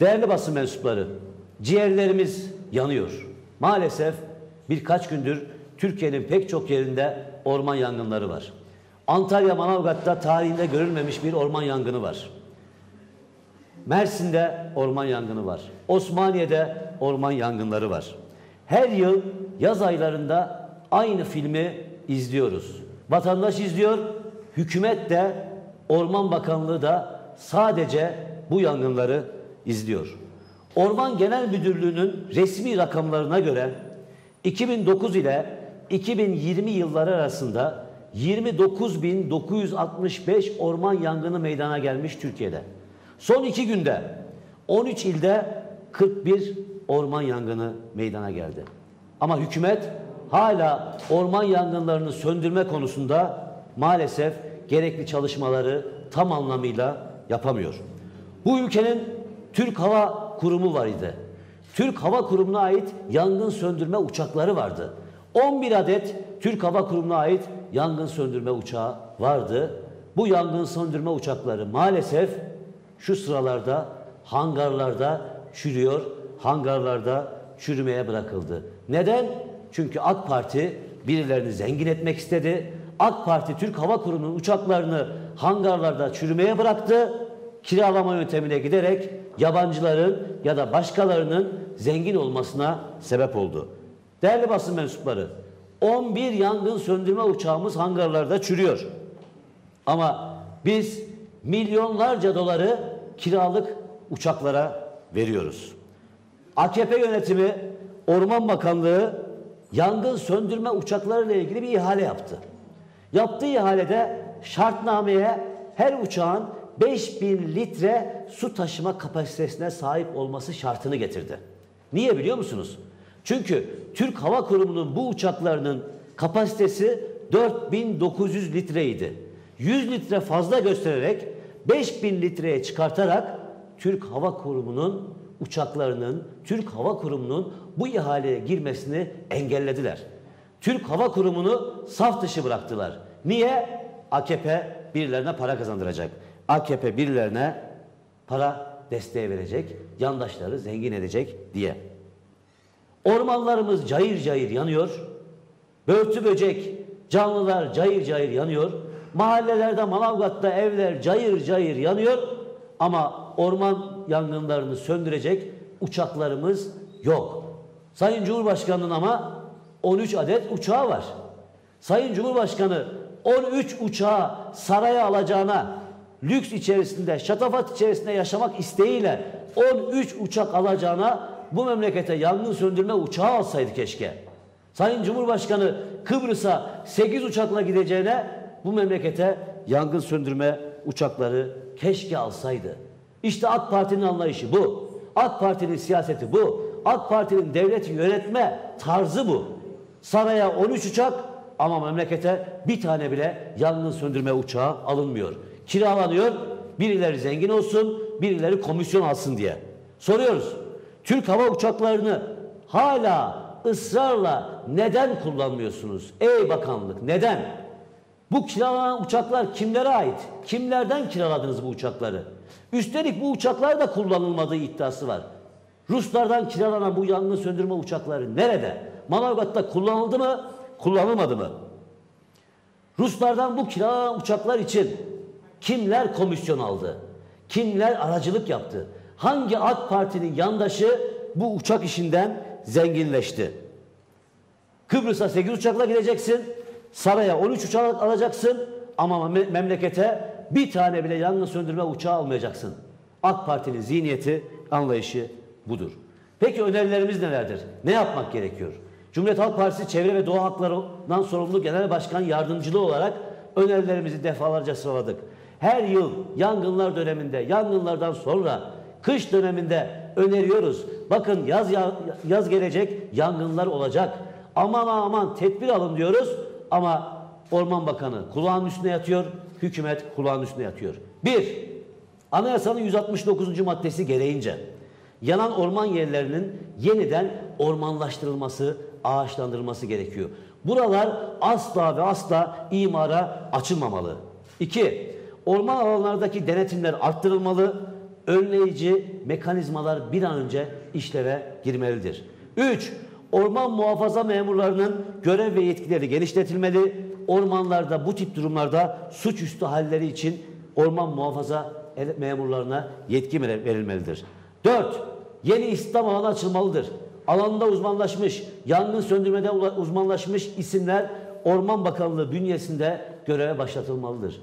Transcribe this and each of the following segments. Değerli basın mensupları, ciğerlerimiz yanıyor. Maalesef birkaç gündür Türkiye'nin pek çok yerinde orman yangınları var. Antalya, Manavgat'ta tarihinde görülmemiş bir orman yangını var. Mersin'de orman yangını var. Osmaniye'de orman yangınları var. Her yıl yaz aylarında aynı filmi izliyoruz. Vatandaş izliyor, hükümet de, Orman Bakanlığı da sadece bu yangınları izliyor. Orman Genel Müdürlüğü'nün resmi rakamlarına göre 2009 ile 2020 yılları arasında 29.965 orman yangını meydana gelmiş Türkiye'de. Son 2 günde 13 ilde 41 orman yangını meydana geldi. Ama hükümet hala orman yangınlarını söndürme konusunda maalesef gerekli çalışmaları tam anlamıyla yapamıyor. Bu ülkenin Türk Hava Kurumu var idi. Türk Hava Kurumu'na ait yangın söndürme uçakları vardı. 11 adet Türk Hava Kurumu'na ait yangın söndürme uçağı vardı. Bu yangın söndürme uçakları maalesef şu sıralarda hangarlarda çürüyor, hangarlarda çürümeye bırakıldı. Neden? Çünkü AK Parti birilerini zengin etmek istedi. AK Parti Türk Hava Kurumu'nun uçaklarını hangarlarda çürümeye bıraktı. Kiralama yöntemine giderek yabancıların ya da başkalarının zengin olmasına sebep oldu. Değerli basın mensupları, 11 yangın söndürme uçağımız hangarlarda çürüyor. Ama biz milyonlarca doları kiralık uçaklara veriyoruz. AKP yönetimi, Orman Bakanlığı yangın söndürme uçaklarıyla ilgili bir ihale yaptı. Yaptığı ihalede şartnameye her uçağın 5.000 litre su taşıma kapasitesine sahip olması şartını getirdi. Niye biliyor musunuz? Çünkü Türk Hava Kurumu'nun bu uçaklarının kapasitesi 4.900 litreydi. 100 litre fazla göstererek 5.000 litreye çıkartarak Türk Hava Kurumu'nun uçaklarının, Türk Hava Kurumu'nun bu ihaleye girmesini engellediler. Türk Hava Kurumu'nu saf dışı bıraktılar. Niye? AKP birilerine para kazandıracak. AKP birilerine para desteği verecek, yandaşları zengin edecek diye. Ormanlarımız cayır cayır yanıyor. Börtü böcek, canlılar cayır cayır yanıyor. Mahallelerde, Manavgat'ta evler cayır cayır yanıyor. Ama orman yangınlarını söndürecek uçaklarımız yok. Sayın Cumhurbaşkanı'nın ama 13 adet uçağı var. Sayın Cumhurbaşkanı 13 uçağı saraya alacağına, lüks içerisinde, şatafat içerisinde yaşamak isteğiyle 13 uçak alacağına bu memlekete yangın söndürme uçağı alsaydı keşke. Sayın Cumhurbaşkanı Kıbrıs'a 8 uçakla gideceğine bu memlekete yangın söndürme uçakları keşke alsaydı. İşte AK Parti'nin anlayışı bu. AK Parti'nin siyaseti bu. AK Parti'nin devleti yönetme tarzı bu. Saraya 13 uçak ama memlekete bir tane bile yangın söndürme uçağı alınmıyor. Kiralanıyor, birileri zengin olsun, birileri komisyon alsın diye. Soruyoruz, Türk hava uçaklarını hala ısrarla neden kullanmıyorsunuz? Ey bakanlık, neden? Bu kiralanan uçaklar kimlere ait? Kimlerden kiraladınız bu uçakları? Üstelik bu uçaklar da kullanılmadığı iddiası var. Ruslardan kiralanan bu yangın söndürme uçakları nerede? Manavgat'ta kullanıldı mı, kullanılmadı mı? Ruslardan bu kiralanan uçaklar için kimler komisyon aldı? Kimler aracılık yaptı? Hangi AK Parti'nin yandaşı bu uçak işinden zenginleşti? Kıbrıs'a 8 uçakla gideceksin, saraya 13 uçak alacaksın ama memlekete bir tane bile yangın söndürme uçağı almayacaksın. AK Parti'nin zihniyeti, anlayışı budur. Peki önerilerimiz nelerdir? Ne yapmak gerekiyor? Cumhuriyet Halk Partisi Çevre ve Doğa Hakları'ndan sorumlu Genel Başkan Yardımcılığı olarak önerilerimizi defalarca sıraladık. Her yıl yangınlar döneminde, yangınlardan sonra kış döneminde öneriyoruz. Bakın yaz gelecek, yangınlar olacak. Aman aman tedbir alın diyoruz ama Orman Bakanı kulağının üstüne yatıyor, hükümet kulağının üstüne yatıyor. 1. Anayasanın 169. maddesi gereğince yanan orman yerlerinin yeniden ormanlaştırılması, ağaçlandırılması gerekiyor. Buralar asla ve asla imara açılmamalı. 2. Orman alanlardaki denetimler arttırılmalı, önleyici mekanizmalar bir an önce işleve girmelidir. 3. Orman muhafaza memurlarının görev ve yetkileri genişletilmeli. Ormanlarda bu tip durumlarda suçüstü halleri için orman muhafaza memurlarına yetki verilmelidir. 4. Yeni istihdam alanı açılmalıdır. Alanda uzmanlaşmış, yangın söndürmede uzmanlaşmış isimler Orman Bakanlığı bünyesinde göreve başlatılmalıdır.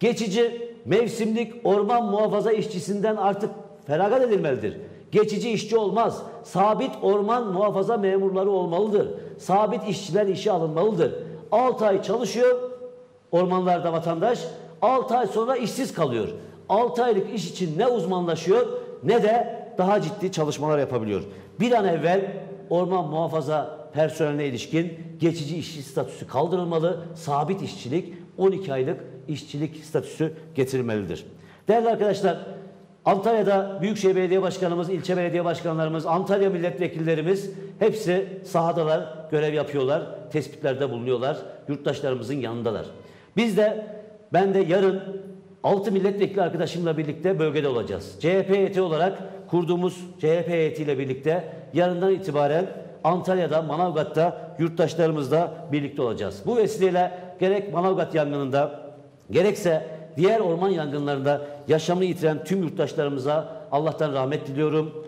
Geçici, mevsimlik orman muhafaza işçisinden artık feragat edilmelidir. Geçici işçi olmaz. Sabit orman muhafaza memurları olmalıdır. Sabit işçiler işe alınmalıdır. 6 ay çalışıyor ormanlarda vatandaş. 6 ay sonra işsiz kalıyor. 6 aylık iş için ne uzmanlaşıyor ne de daha ciddi çalışmalar yapabiliyor. Bir an evvel orman muhafaza personeline ilişkin geçici işçi statüsü kaldırılmalı. Sabit işçilik, 12 aylık işçilik statüsü getirilmelidir. Değerli arkadaşlar, Antalya'da Büyükşehir Belediye Başkanımız, ilçe belediye başkanlarımız, Antalya milletvekillerimiz hepsi sahadalar, görev yapıyorlar, tespitlerde bulunuyorlar, yurttaşlarımızın yanındalar. Ben de yarın 6 milletvekili arkadaşımla birlikte bölgede olacağız. CHP heyeti olarak kurduğumuz CHP heyetiyle birlikte yarından itibaren Antalya'da, Manavgat'ta yurttaşlarımızla birlikte olacağız. Bu vesileyle gerek Manavgat yangınında gerekse diğer orman yangınlarında yaşamını yitiren tüm yurttaşlarımıza Allah'tan rahmet diliyorum.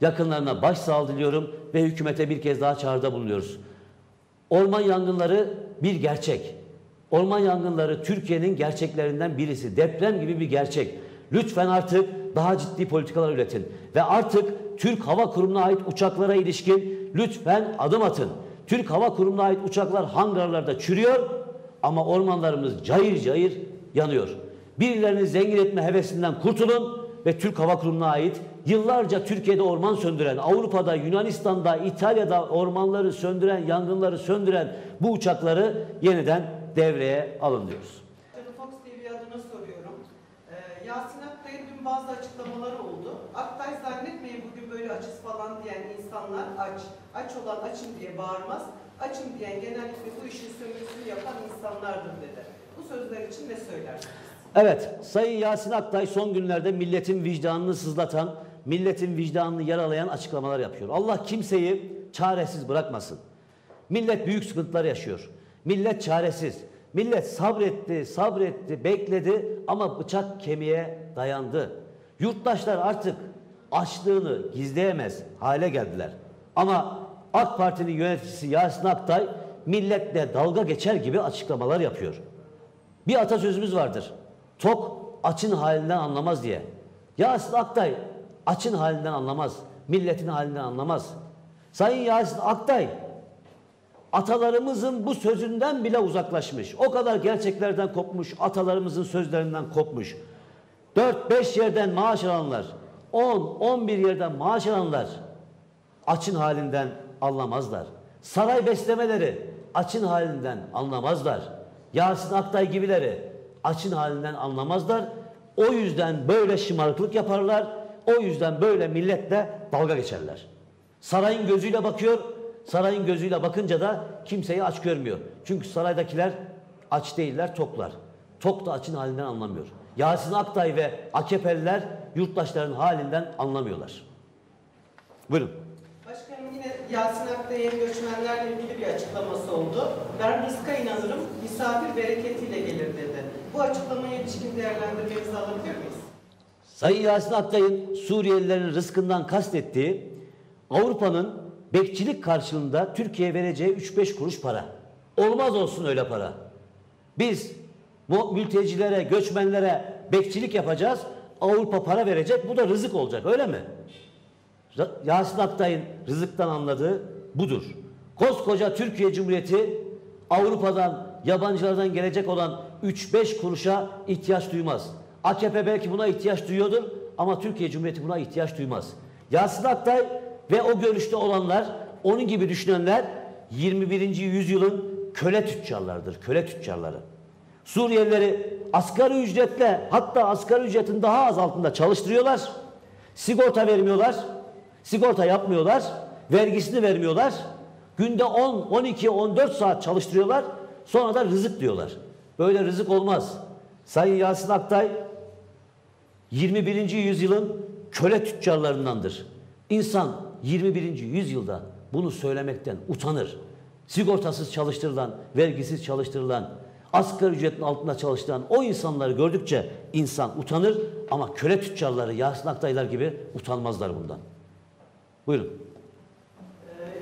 Yakınlarına başsağlığı diliyorum ve hükümete bir kez daha çağrıda bulunuyoruz. Orman yangınları bir gerçek. Orman yangınları Türkiye'nin gerçeklerinden birisi. Deprem gibi bir gerçek. Lütfen artık daha ciddi politikalar üretin. Ve artık Türk Hava Kurumu'na ait uçaklara ilişkin lütfen adım atın. Türk Hava Kurumu'na ait uçaklar hangarlarda çürüyor ama ormanlarımız cayır cayır yanıyor. Birilerini zengin etme hevesinden kurtulun ve Türk Hava Kurumu'na ait yıllarca Türkiye'de orman söndüren, Avrupa'da, Yunanistan'da, İtalya'da ormanları söndüren, yangınları söndüren bu uçakları yeniden devreye alın diyoruz. Fox TV adına soruyorum. Yasin Aktay'ın dün bazı açıklamaları oldu. Aktay zannetmeyin bugün böyle açız falan diyen insanlar aç. Aç olan açım diye bağırmaz. Açım diyen genellikle bu işin sömürüsünü yapan insanlardır dedi. Bu sözler için ne söylersiniz? Evet, Sayın Yasin Aktay son günlerde milletin vicdanını sızlatan, milletin vicdanını yaralayan açıklamalar yapıyor. Allah kimseyi çaresiz bırakmasın. Millet büyük sıkıntılar yaşıyor. Millet çaresiz. Millet sabretti, sabretti, bekledi ama bıçak kemiğe dayandı. Yurttaşlar artık açlığını gizleyemez hale geldiler. Ama AK Parti'nin yöneticisi Yasin Aktay milletle dalga geçer gibi açıklamalar yapıyor. Bir atasözümüz vardır. Tok açın halinden anlamaz diye. Yasin Aktay açın halinden anlamaz. Milletin halinden anlamaz. Sayın Yasin Aktay atalarımızın bu sözünden bile uzaklaşmış. O kadar gerçeklerden kopmuş, atalarımızın sözlerinden kopmuş. 4-5 yerden maaş alanlar, 10-11 yerden maaş alanlar açın halinden anlamazlar. Saray beslemeleri açın halinden anlamazlar. Yasin Aktay gibileri açın halinden anlamazlar. O yüzden böyle şımarıklık yaparlar. O yüzden böyle milletle dalga geçerler. Sarayın gözüyle bakıyor. Sarayın gözüyle bakınca da kimseyi aç görmüyor. Çünkü saraydakiler aç değiller, toklar. Tok da açın halinden anlamıyor. Yasin Aktay ve AKP'liler yurttaşların halinden anlamıyorlar. Buyurun. Başkanım yine Yasin Aktay'ın göçmenlerle ilgili bir açıklaması oldu. Ben riska inanırım, misafir bereketiyle gelir dedi. Bu açıklamaya ilişkin değerlendirmemizi alabilir miyiz? Sayın Yasin Aktay'ın Suriyelilerin rızkından kastettiği Avrupa'nın bekçilik karşılığında Türkiye'ye vereceği 3-5 kuruş para. Olmaz olsun öyle para. Biz bu mültecilere, göçmenlere bekçilik yapacağız. Avrupa para verecek. Bu da rızık olacak. Öyle mi? Yasin Aktay'ın rızıktan anladığı budur. Koskoca Türkiye Cumhuriyeti Avrupa'dan, yabancılardan gelecek olan 3-5 kuruşa ihtiyaç duymaz. AKP belki buna ihtiyaç duyuyordur ama Türkiye Cumhuriyeti buna ihtiyaç duymaz. Yasin Aktay ve o görüşte olanlar, onun gibi düşünenler 21. yüzyılın köle tüccarlarıdır, köle tüccarları. Suriyelileri asgari ücretle, hatta asgari ücretin daha az altında çalıştırıyorlar. Sigorta vermiyorlar, sigorta yapmıyorlar, vergisini vermiyorlar. Günde 10, 12, 14 saat çalıştırıyorlar, sonra da rızık diyorlar. Böyle rızık olmaz. Sayın Yasin Aktay 21. yüzyılın köle tüccarlarındandır. İnsan 21. yüzyılda bunu söylemekten utanır. Sigortasız çalıştırılan, vergisiz çalıştırılan, asgari ücretin altında çalıştırılan o insanları gördükçe insan utanır ama köle tüccarları, Yasin Aktaylar gibi utanmazlar bundan. Buyurun.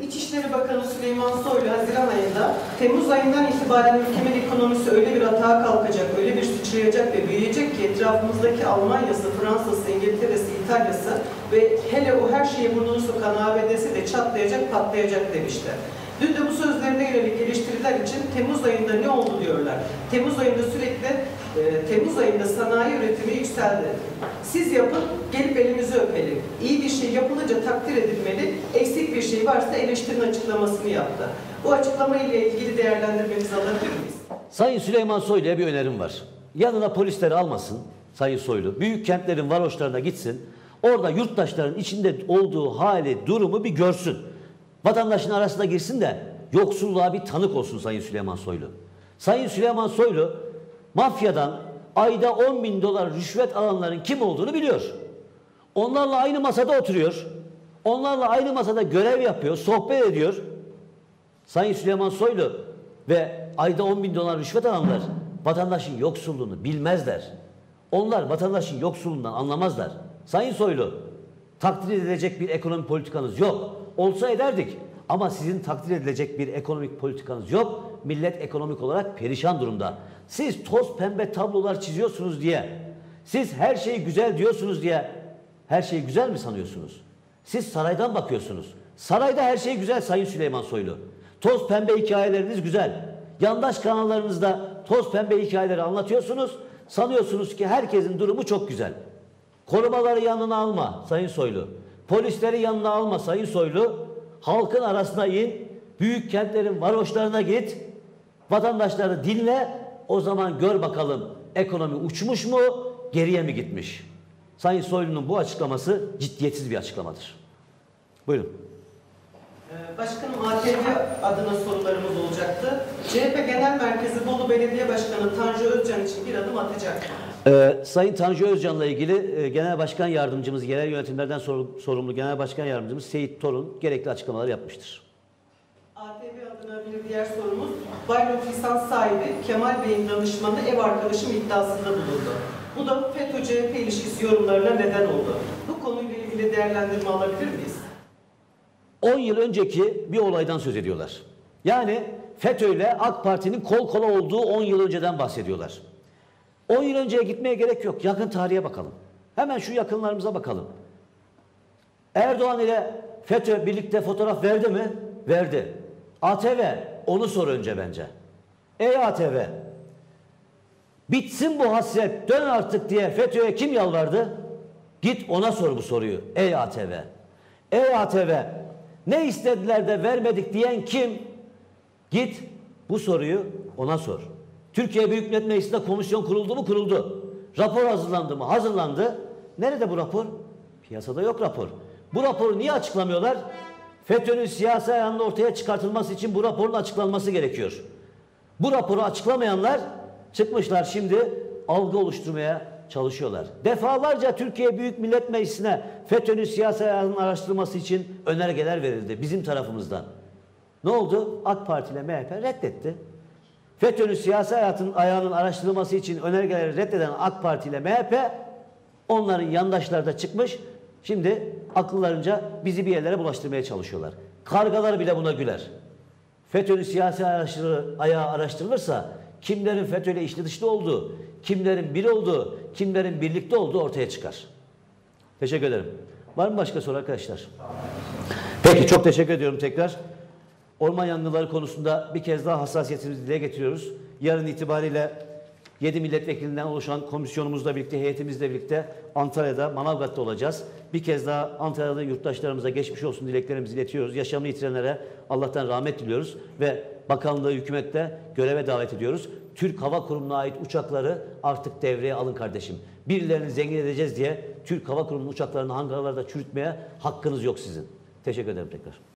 İçişleri Bakanı Süleyman Soylu Haziran ayında, Temmuz ayından itibaren ülkemin ekonomisi öyle bir atağa kalkacak, öyle bir sıçrayacak ve büyüyecek ki etrafımızdaki Almanya'sı, Fransa'sı, İngiltere'si, İtalya'sı ve hele o her şeyi burnunu sokan ABD'si de çatlayacak, patlayacak demişti. Dün de bu sözlerine yönelik geliştiriler için Temmuz ayında ne oldu diyorlar. Temmuz ayında sürekli Temmuz ayında sanayi üretimi yükseldi. Siz yapın, gelip elimizi öpelim. İyi bir şey yapılınca takdir edilmeli, eksik bir şey varsa eleştirin açıklamasını yaptı. Bu açıklama ile ilgili değerlendirmemizi alabilir miyiz? Sayın Süleyman Soylu'ya bir önerim var. Yanına polisleri almasın Sayın Soylu. Büyük kentlerin varoşlarına gitsin. Orada yurttaşların içinde olduğu hali, durumu bir görsün. Vatandaşın arasına girsin de yoksulluğa bir tanık olsun Sayın Süleyman Soylu. Sayın Süleyman Soylu mafyadan ayda 10.000 dolar rüşvet alanların kim olduğunu biliyor. Onlarla aynı masada oturuyor. Onlarla aynı masada görev yapıyor, sohbet ediyor. Sayın Süleyman Soylu ve ayda 10.000 dolar rüşvet alanlar vatandaşın yoksulluğunu bilmezler. Onlar vatandaşın yoksulluğundan anlamazlar. Sayın Soylu, takdir edilecek bir ekonomi politikanız yok. Olsa ederdik ama sizin takdir edilecek bir ekonomik politikanız yok. Millet ekonomik olarak perişan durumda. Siz toz pembe tablolar çiziyorsunuz diye, siz her şeyi güzel diyorsunuz diye her şeyi güzel mi sanıyorsunuz? Siz saraydan bakıyorsunuz. Sarayda her şey güzel Sayın Süleyman Soylu. Toz pembe hikayeleriniz güzel. Yandaş kanallarınızda toz pembe hikayeleri anlatıyorsunuz. Sanıyorsunuz ki herkesin durumu çok güzel. Korumaları yanına alma Sayın Soylu. Polisleri yanına alma Sayın Soylu. Halkın arasına in, büyük kentlerin varoşlarına git, vatandaşları dinle, o zaman gör bakalım ekonomi uçmuş mu, geriye mi gitmiş? Sayın Soylu'nun bu açıklaması ciddiyetsiz bir açıklamadır. Buyurun. Başkanım, ATV adına sorularımız olacaktı. CHP Genel Merkezi Bolu Belediye Başkanı Tanju Özcan için bir adım atacak. Sayın Tanju Özcan'la ilgili Genel Başkan Yardımcımız, yerel yönetimlerden sorumlu Genel Başkan Yardımcımız Seyit Torun gerekli açıklamaları yapmıştır. ATV adına bir diğer sorumuz, Baylok lisans sahibi Kemal Bey'in danışmanı ev arkadaşım iddiasında bulundu. Bu da FETÖ-CHP ilişkisi yorumlarına neden oldu. Bu konuyla ilgili değerlendirme alabilir miyiz? 10 yıl önceki bir olaydan söz ediyorlar. Yani FETÖ ile AK Parti'nin kol kola olduğu 10 yıl önceden bahsediyorlar. 10 yıl önceye gitmeye gerek yok. Yakın tarihe bakalım. Hemen şu yakınlarımıza bakalım. Erdoğan ile FETÖ birlikte fotoğraf verdi mi? Verdi. ATV, onu sor önce bence. Ey ATV, bitsin bu hasret, dön artık diye FETÖ'ye kim yalvardı? Git ona sor bu soruyu. Ey ATV. Ey ATV, ne istediler de vermedik diyen kim? Git bu soruyu ona sor. Türkiye Büyük Millet Meclisi'nde komisyon kuruldu mu? Kuruldu. Rapor hazırlandı mı? Hazırlandı. Nerede bu rapor? Piyasada yok rapor. Bu raporu niye açıklamıyorlar? FETÖ'nün siyasi ayağının ortaya çıkartılması için bu raporun açıklanması gerekiyor. Bu raporu açıklamayanlar çıkmışlar şimdi algı oluşturmaya çalışıyorlar. Defalarca Türkiye Büyük Millet Meclisi'ne FETÖ'nün siyasi ayağının araştırılması için önergeler verildi bizim tarafımızdan. Ne oldu? AK Parti ile MHP reddetti. FETÖ'nün siyasi ayağının araştırılması için önergeleri reddeden AK Parti ile MHP, onların yandaşları da çıkmış. Şimdi akıllarınca bizi bir yerlere bulaştırmaya çalışıyorlar. Kargalar bile buna güler. FETÖ'nün siyasi ayağı araştırılırsa kimlerin FETÖ ile içli dışlı olduğu, kimlerin bir olduğu, kimlerin birlikte olduğu ortaya çıkar. Teşekkür ederim. Var mı başka soru arkadaşlar? Peki, çok teşekkür ediyorum tekrar. Orman yangınları konusunda bir kez daha hassasiyetimizi dile getiriyoruz. Yarın itibariyle 7 milletvekilinden oluşan komisyonumuzla birlikte, heyetimizle birlikte Antalya'da, Manavgat'ta olacağız. Bir kez daha Antalya'da yurttaşlarımıza geçmiş olsun dileklerimizi iletiyoruz. Yaşamını yitirenlere Allah'tan rahmet diliyoruz ve bakanlığı, hükümette göreve davet ediyoruz. Türk Hava Kurumu'na ait uçakları artık devreye alın kardeşim. Birilerini zengin edeceğiz diye Türk Hava Kurumu'nun uçaklarını hangarlarda çürütmeye hakkınız yok sizin. Teşekkür ederim tekrar.